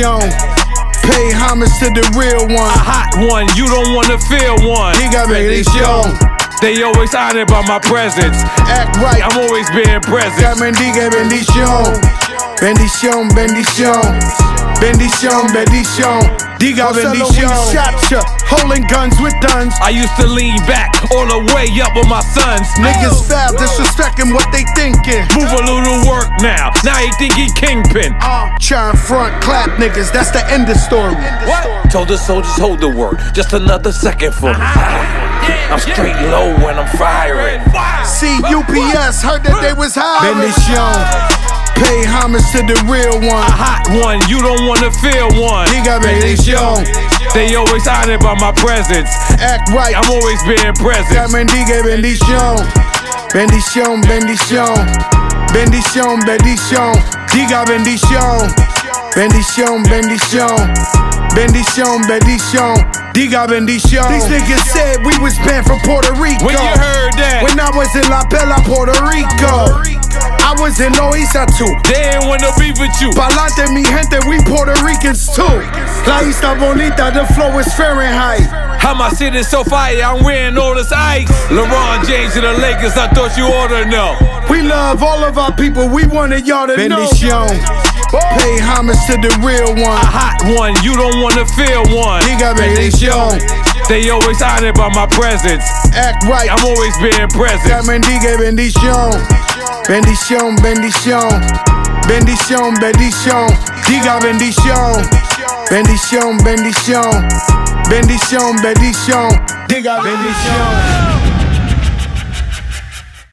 Bendicion. Pay homage to the real one. A hot one, you don't wanna feel one. He got Bendicion. They always honored by my presence. Act right, I'm always being present. Got Bendicion. Bendicion, Bendicion. Bendicion, Bendicion. Diga Bendicion. Holding guns with duns. I used to lean back all the way up with my sons. Niggas foul, disrespecting what they thinking. Move a little work now. Now he think he kingpin. Try and front clap niggas. That's the end of story. What? Told the soldiers hold the word. Just another second for me. I'm straight low when I'm firing. See, UPS heard that they was hiring. Bendicion. Pay homage to the real one. A hot one, you don't wanna feel one. He got Bendicion. They always honored by my presence. Act right, I'm always being present. Got Bendicion. Bendicion, Bendicion. Bendicion, Bendicion. He got Bendicion. Bendicion, Bendicion. Bendicion, Bendicion. Diga Bendicion. These niggas said we was banned from Puerto Rico. When you heard that? When I was in La Bella, Puerto Rico. I was in Loiza too. They ain't wanna be with you. Palante mi gente, we Puerto Ricans too. La Isla Bonita, the flow is Fahrenheit. How my city's so fire, I'm wearing all this ice. LeBron James and the Lakers, I thought you oughta know. We love all of our people, we wanted y'all to know. Bendicion. Pay homage to the real one. A hot one, you don't wanna feel one. He got Bendicion. They always honored by my presence. Act right, I'm always being present. Got Bendicion. Bendicion, Bendicion. Bendicion, Bendicion. Diga Bendicion. Bendicion, Bendicion. Bendicion, Bendicion. Diga Bendicion.